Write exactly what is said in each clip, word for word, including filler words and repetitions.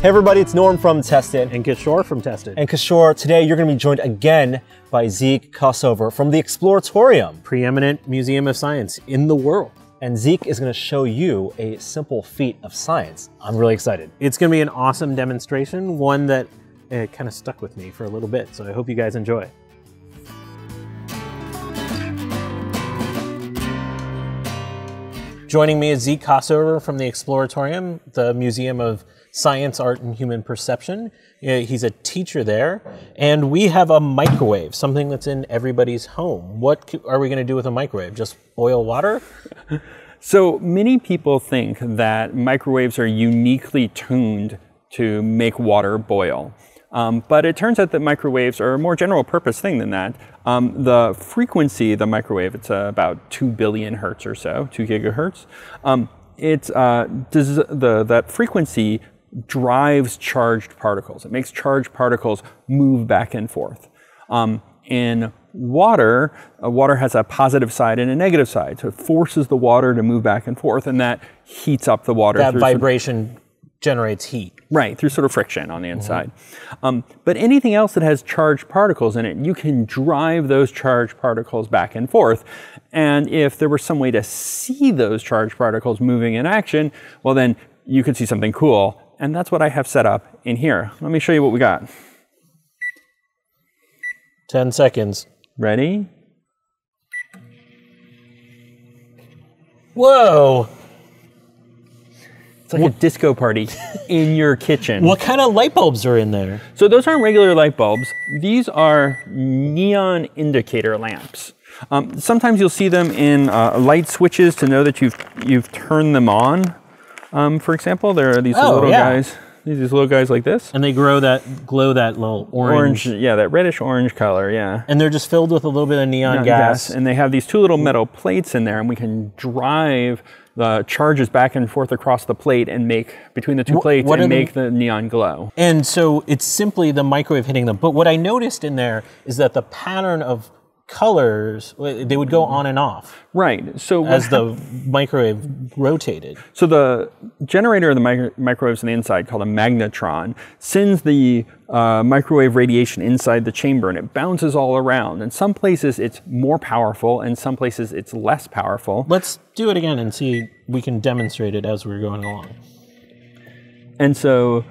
Hey everybody, it's Norm from Tested. And Kishore from Tested. And Kishore, today you're going to be joined again by Zeke Kossover from the Exploratorium. Preeminent museum of science in the world. And Zeke is going to show you a simple feat of science. I'm really excited. It's going to be an awesome demonstration, one that uh, kind of stuck with me for a little bit, so I hope you guys enjoy. Joining me is Zeke Kossover from the Exploratorium, the Museum of Science, Art, and Human Perception. He's a teacher there. And we have a microwave, something that's in everybody's home. What are we going to do with a microwave? Just boil water? So many people think that microwaves are uniquely tuned to make water boil. Um, but it turns out that microwaves are a more general purpose thing than that. Um, the frequency of the microwave, it's uh, about two billion hertz or so, two gigahertz. Um, it's, uh, does the, that frequency drives charged particles. It makes charged particles move back and forth. Um, in water, uh, water has a positive side and a negative side. So it forces the water to move back and forth, and that heats up the water. That vibration generates heat. Right, through sort of friction on the inside. Mm-hmm. um, but anything else that has charged particles in it, you can drive those charged particles back and forth. And if there were some way to see those charged particles moving in action, well then you could see something cool. And that's what I have set up in here. Let me show you what we got. ten seconds. Ready? Whoa! It's like what? A disco party in your kitchen. What kind of light bulbs are in there? So those aren't regular light bulbs. These are neon indicator lamps. Um, sometimes you'll see them in uh, light switches to know that you've you've turned them on. Um, for example, there are these oh, little yeah. guys. These little guys like this. And they grow that glow that little orange. orange. Yeah, that reddish orange color. Yeah. And they're just filled with a little bit of neon, neon gas. gas. And they have these two little metal plates in there, and we can drive the charges back and forth across the plate and make, between the two what, plates, what and make the, the neon glow. And so it's simply the microwave hitting them. But what I noticed in there is that the pattern of colors, they would go on and off. Right. So as the microwave rotated. So the generator of the micro microwaves on the inside, called a magnetron, sends the uh, microwave radiation inside the chamber, and it bounces all around. In some places it's more powerful, and some places it's less powerful. Let's do it again and see, we can demonstrate it as we're going along. And so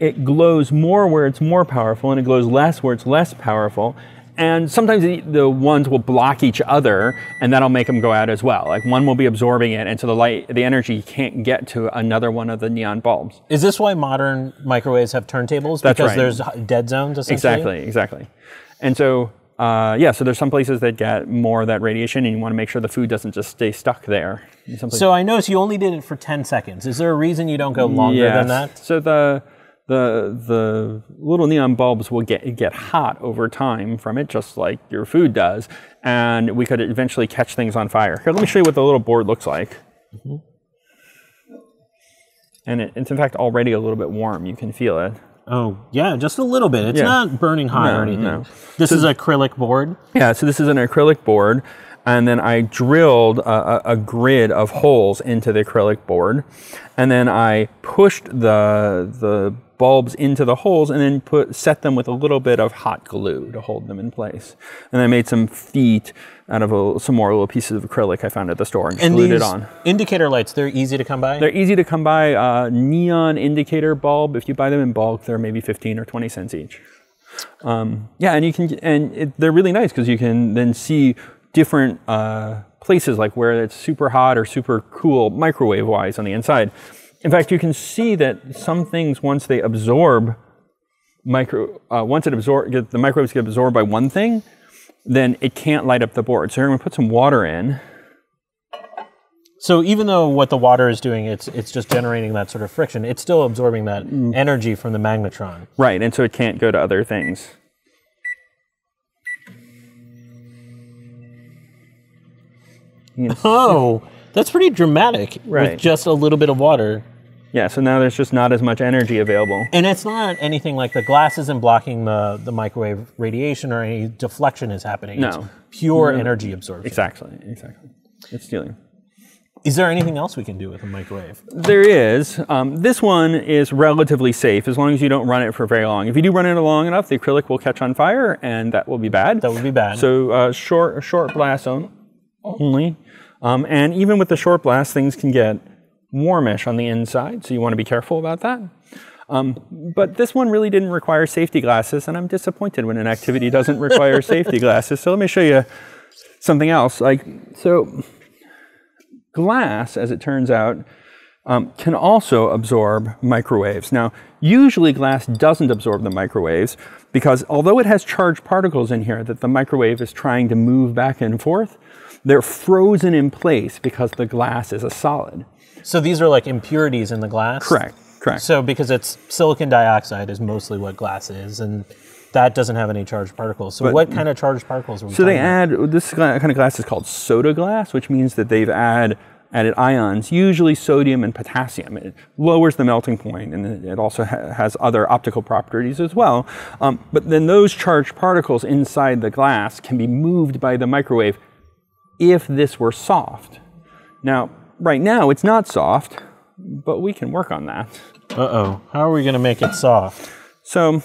it glows more where it's more powerful, and it glows less where it's less powerful. And sometimes the, the ones will block each other, and that'll make them go out as well. Like one will be absorbing it, and so the light, the energy can't get to another one of the neon bulbs. Is this why modern microwaves have turntables? That's because right. There's dead zones, essentially? Exactly, exactly. And so, uh, yeah, so there's some places that get more of that radiation, and you want to make sure the food doesn't just stay stuck there. So I noticed you only did it for ten seconds. Is there a reason you don't go longer yes. than that? So the... The, the little neon bulbs will get, get hot over time from it, just like your food does, and we could eventually catch things on fire. Here, let me show you what the little board looks like. Mm-hmm. And it, it's in fact already a little bit warm, you can feel it. Oh, yeah, just a little bit. It's yeah. not burning hot no, or anything. No. This so, is acrylic board? Yeah, so this is an acrylic board, and then I drilled a, a, a grid of holes into the acrylic board, and then I pushed the, the bulbs into the holes, and then put set them with a little bit of hot glue to hold them in place. And I made some feet out of a, some more little pieces of acrylic I found at the store and, and glued it on. Indicator lights, they're easy to come by? They're easy to come by. Uh, neon indicator bulb, if you buy them in bulk, they're maybe fifteen or twenty cents each. Um, yeah, and you can, and it, they're really nice because you can then see different uh, places, like where it's super hot or super cool microwave-wise on the inside. In fact, you can see that some things, once they absorb, micro, uh, once it absorb, the microbes get absorbed by one thing, then it can't light up the board. So here, I'm going to put some water in. So even though what the water is doing, it's, it's just generating that sort of friction, it's still absorbing that energy from the magnetron. Right, and so it can't go to other things. Oh! That's pretty dramatic right. with just a little bit of water. Yeah, so now there's just not as much energy available. And it's not anything like the glass isn't blocking the, the microwave radiation or any deflection is happening. No. It's pure no. energy absorption. Exactly, exactly. It's stealing. Is there anything else we can do with a microwave? There is. Um, this one is relatively safe as long as you don't run it for very long. If you do run it long enough, the acrylic will catch on fire and that will be bad. That would be bad. So uh, short, short blast only. Um, and even with the short blast, things can get warmish on the inside, so you want to be careful about that. Um, but this one really didn't require safety glasses, and I'm disappointed when an activity doesn't require safety glasses. So let me show you something else. Like, so glass, as it turns out, um, can also absorb microwaves. Now, usually glass doesn't absorb the microwaves because although it has charged particles in here that the microwave is trying to move back and forth, they're frozen in place because the glass is a solid. So these are like impurities in the glass? Correct, correct. So because it's silicon dioxide is mostly what glass is, and that doesn't have any charged particles. So but, what kind of charged particles are we So they add, about? This kind of glass is called soda glass, which means that they've add, added ions, usually sodium and potassium. It lowers the melting point, and it also ha has other optical properties as well. Um, but then those charged particles inside the glass can be moved by the microwave if this were soft. Now, right now it's not soft, but we can work on that. Uh-oh, how are we gonna make it soft? So,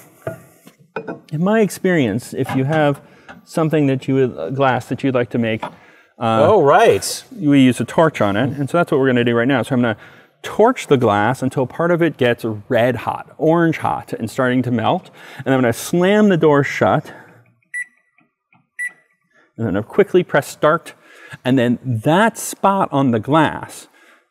in my experience, if you have something that you would, uh, glass that you'd like to make. Uh, oh, right. We use a torch on it, and so that's what we're gonna do right now. So I'm gonna torch the glass until part of it gets red hot, orange hot, and starting to melt. And I'm gonna slam the door shut, and then I'll quickly press start. And then that spot on the glass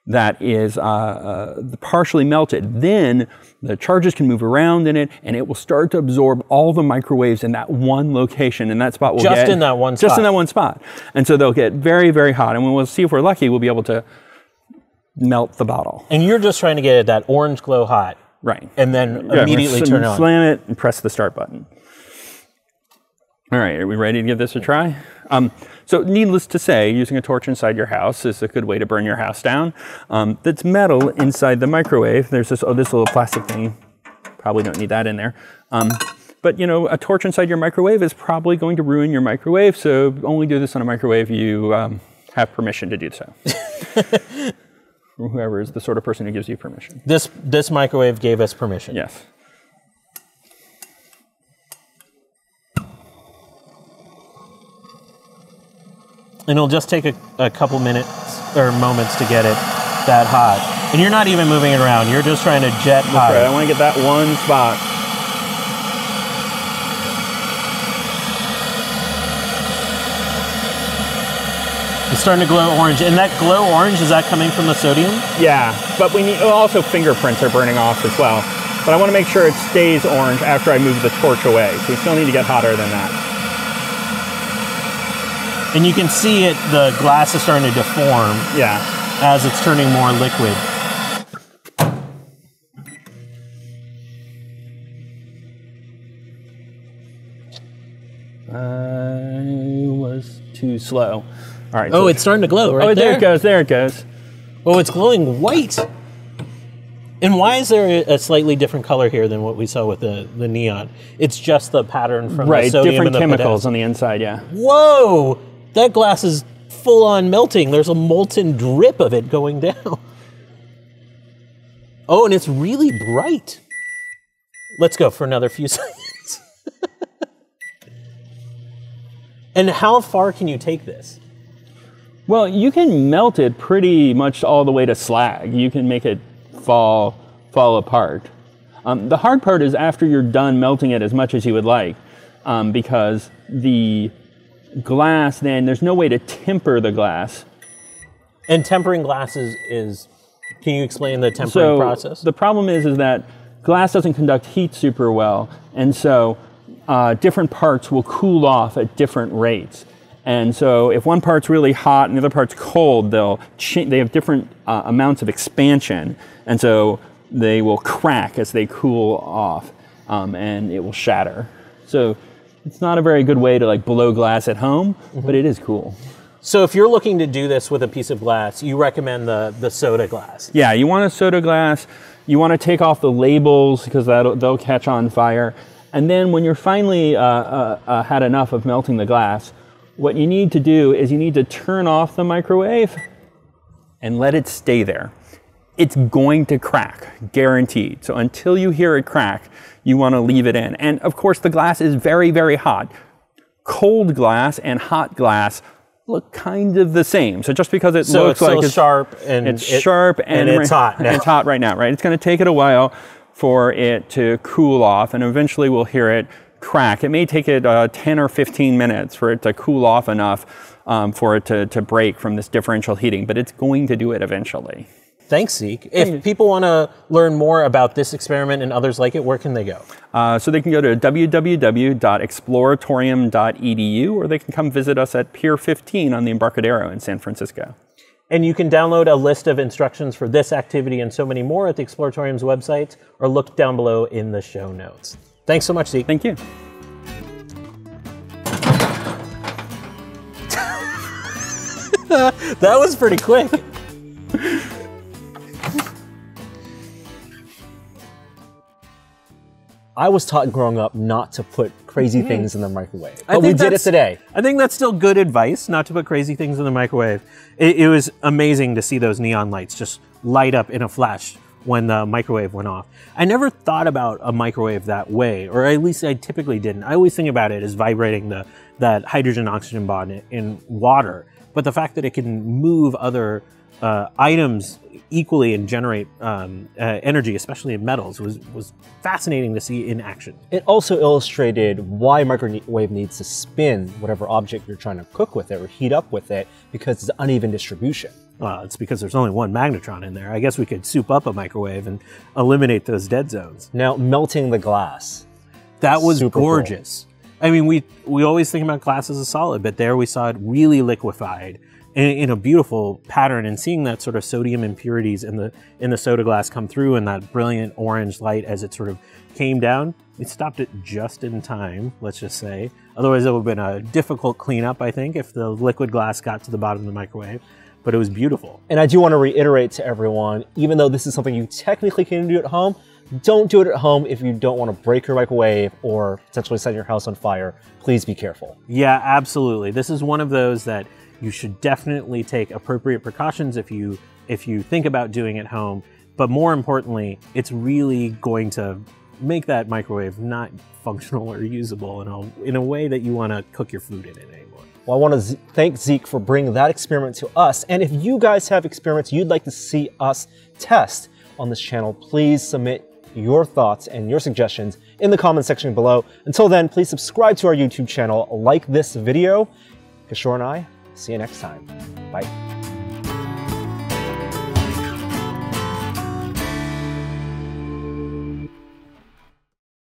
that is uh, uh, partially melted, then the charges can move around in it, and it will start to absorb all the microwaves in that one location, and that spot will just get- Just in that one just spot? Just in that one spot. And so they'll get very, very hot, and we'll see if we're lucky, we'll be able to melt the bottle. And you're just trying to get it that orange glow hot. Right. And then yeah, immediately sl- turn it on. Slam it and press the start button. All right, are we ready to give this a try? Um, so needless to say, using a torch inside your house is a good way to burn your house down. Um, that's metal inside the microwave. There's this, oh, this little plastic thing. Probably don't need that in there. Um, but you know, a torch inside your microwave is probably going to ruin your microwave, so only do this on a microwave you um, have permission to do so. Whoever is the sort of person who gives you permission. This, this microwave gave us permission. Yes. And it'll just take a, a couple minutes or moments to get it that hot. And you're not even moving it around. You're just trying to jet hot. That's right. I want to get that one spot. It's starting to glow orange. And that glow orange, is that coming from the sodium? Yeah, but we need, also fingerprints are burning off as well. But I want to make sure it stays orange after I move the torch away. So we still need to get hotter than that. And you can see it, the glass is starting to deform yeah. as it's turning more liquid. I was too slow. All right. Oh, so it's starting to glow right there. Oh, there it goes, there it goes. Oh, it's glowing white. And why is there a slightly different color here than what we saw with the, the neon? It's just the pattern from right, the sodium and the potassium. Right, different chemicals on the inside, yeah. Whoa! That glass is full on melting. There's a molten drip of it going down. Oh, and it's really bright. Let's go for another few seconds. And how far can you take this? Well, you can melt it pretty much all the way to slag. You can make it fall fall apart. Um, the hard part is after you're done melting it as much as you would like, um, because the glass then, there's no way to temper the glass. And tempering glass is, is can you explain the tempering so process? The problem is, is that glass doesn't conduct heat super well, and so uh, different parts will cool off at different rates. And so if one part's really hot and the other part's cold, they'll they have different uh, amounts of expansion. And so they will crack as they cool off, um, and it will shatter. So it's not a very good way to like blow glass at home, mm-hmm. but it is cool. So if you're looking to do this with a piece of glass, you recommend the, the soda glass? Yeah, you want a soda glass. You want to take off the labels because that'll, they'll catch on fire. And then when you're finally uh, uh, uh, had enough of melting the glass, what you need to do is you need to turn off the microwave and let it stay there, it's going to crack, guaranteed. So until you hear it crack, you want to leave it in. And of course, the glass is very, very hot. Cold glass and hot glass look kind of the same. So just because it so looks it's like it's sharp and it's it, sharp and, and it's hot now. It's hot right now, right? It's going to take it a while for it to cool off, and eventually we'll hear it crack. It may take it uh, ten or fifteen minutes for it to cool off enough um, for it to, to break from this differential heating, but it's going to do it eventually. Thanks, Zeke. If people want to learn more about this experiment and others like it, where can they go? Uh, so they can go to w w w dot exploratorium dot e d u, or they can come visit us at Pier fifteen on the Embarcadero in San Francisco. And you can download a list of instructions for this activity and so many more at the Exploratorium's website, or look down below in the show notes. Thanks so much, Zeke. Thank you. That was pretty quick. I was taught growing up not to put crazy mm-hmm. things in the microwave, but we did it today. I think that's still good advice, not to put crazy things in the microwave. It, it was amazing to see those neon lights just light up in a flash when the microwave went off. I never thought about a microwave that way, or at least I typically didn't. I always think about it as vibrating the, that hydrogen-oxygen bond in water, but the fact that it can move other uh, items equally and generate um, uh, energy, especially in metals, was, was fascinating to see in action. It also illustrated why microwave needs to spin whatever object you're trying to cook with it or heat up with it, because it's uneven distribution. Well, it's because there's only one magnetron in there. I guess we could soup up a microwave and eliminate those dead zones. Now, melting the glass. That was super gorgeous. Cool. I mean, we, we always think about glass as a solid, but there we saw it really liquefied in a beautiful pattern, and seeing that sort of sodium impurities in the in the soda glass come through in that brilliant orange light as it sort of came down. It stopped it just in time, let's just say. Otherwise, it would have been a difficult cleanup, I think, if the liquid glass got to the bottom of the microwave. But it was beautiful. And I do want to reiterate to everyone, even though this is something you technically can do at home, don't do it at home if you don't want to break your microwave or potentially set your house on fire. Please be careful. Yeah, absolutely. This is one of those that you should definitely take appropriate precautions if you if you think about doing it at home. But more importantly, it's really going to make that microwave not functional or usable in a, in a way that you want to cook your food in it anymore. Well, I want to thank Zeke for bringing that experiment to us. And if you guys have experiments you'd like to see us test on this channel, please submit your thoughts and your suggestions in the comment section below. Until then, please subscribe to our YouTube channel, like this video. Kishore and I, see you next time. Bye.